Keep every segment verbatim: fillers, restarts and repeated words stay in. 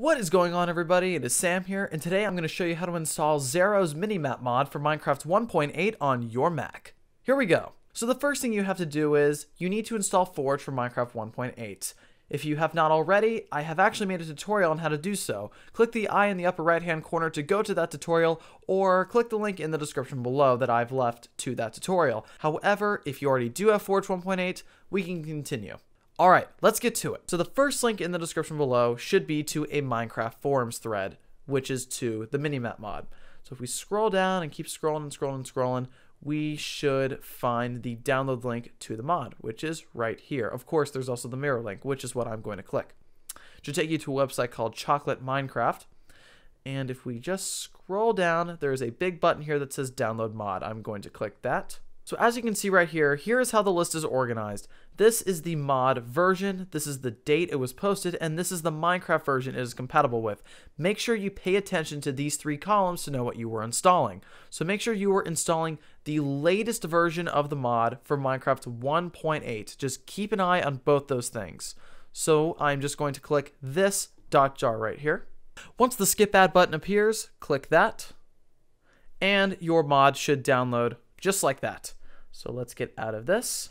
What is going on, everybody? It is Sam here, and today I'm going to show you how to install Xaero's Minimap mod for Minecraft one point eight on your Mac. Here we go. So the first thing you have to do is, you need to install Forge for Minecraft one point eight. If you have not already, I have actually made a tutorial on how to do so. Click the eye in the upper right hand corner to go to that tutorial, or click the link in the description below that I've left to that tutorial. However, if you already do have Forge one point eight, we can continue. Alright, let's get to it. So the first link in the description below should be to a Minecraft forums thread, which is to the Minimap mod. So if we scroll down and keep scrolling and scrolling and scrolling, we should find the download link to the mod, which is right here. Of course, there's also the mirror link, which is what I'm going to click. It should take you to a website called Chocolate Minecraft. And if we just scroll down, there is a big button here that says download mod. I'm going to click that. So as you can see right here, here is how the list is organized. This is the mod version, this is the date it was posted, and this is the Minecraft version it is compatible with. Make sure you pay attention to these three columns to know what you were installing. So make sure you were installing the latest version of the mod for Minecraft one point eight. Just keep an eye on both those things. So I'm just going to click this dot jar right here. Once the skip ad button appears, click that, and your mod should download just like that. So let's get out of this.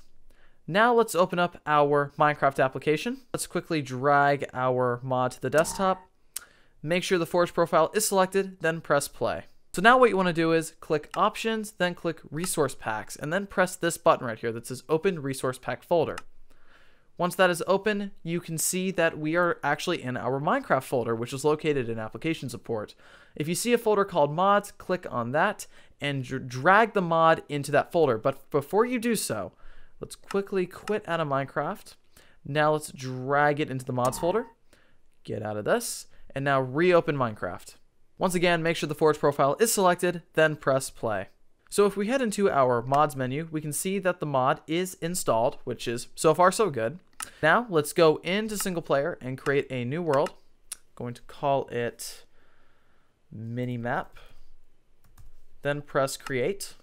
Now let's open up our Minecraft application. Let's quickly drag our mod to the desktop. Make sure the Forge profile is selected, then press play. So now what you want to do is click options, then click resource packs, and then press this button right here that says open resource pack folder. Once that is open, you can see that we are actually in our Minecraft folder, which is located in application support. If you see a folder called mods, click on that and drag the mod into that folder. But before you do so, let's quickly quit out of Minecraft. Now let's drag it into the mods folder, get out of this, and now reopen Minecraft. Once again, make sure the Forge profile is selected, then press play. So if we head into our mods menu, we can see that the mod is installed, which is so far so good. Now let's go into single player and create a new world. I'm going to call it Minimap, then press create.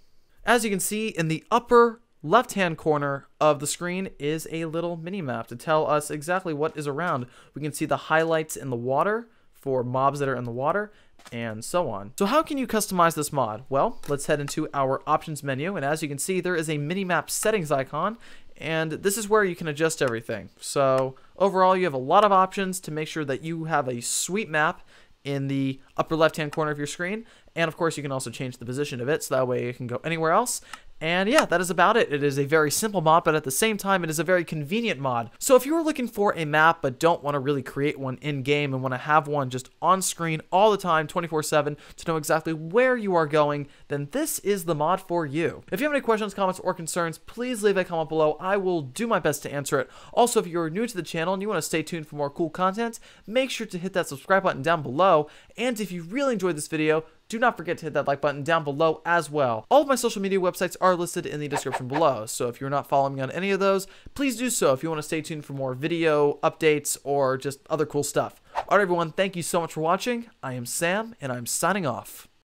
As you can see, in the upper left-hand corner of the screen is a little minimap to tell us exactly what is around. We can see the highlights in the water for mobs that are in the water, and so on. So how can you customize this mod? Well, let's head into our options menu, and as you can see, there is a minimap settings icon, and this is where you can adjust everything. So overall, you have a lot of options to make sure that you have a sweet map in the upper left-hand corner of your screen, and of course, you can also change the position of it, so that way it can go anywhere else. And yeah, that is about it. It is a very simple mod, but at the same time, it is a very convenient mod. So if you are looking for a map, but don't want to really create one in-game and want to have one just on screen all the time, twenty-four seven, to know exactly where you are going, then this is the mod for you. If you have any questions, comments, or concerns, please leave a comment below. I will do my best to answer it. Also, if you're new to the channel and you want to stay tuned for more cool content, make sure to hit that subscribe button down below. And if you really enjoyed this video, do not forget to hit that like button down below as well. All of my social media websites are listed in the description below, so if you're not following me on any of those, please do so if you want to stay tuned for more video updates or just other cool stuff. All right, everyone, thank you so much for watching. I am Sam, and I'm signing off.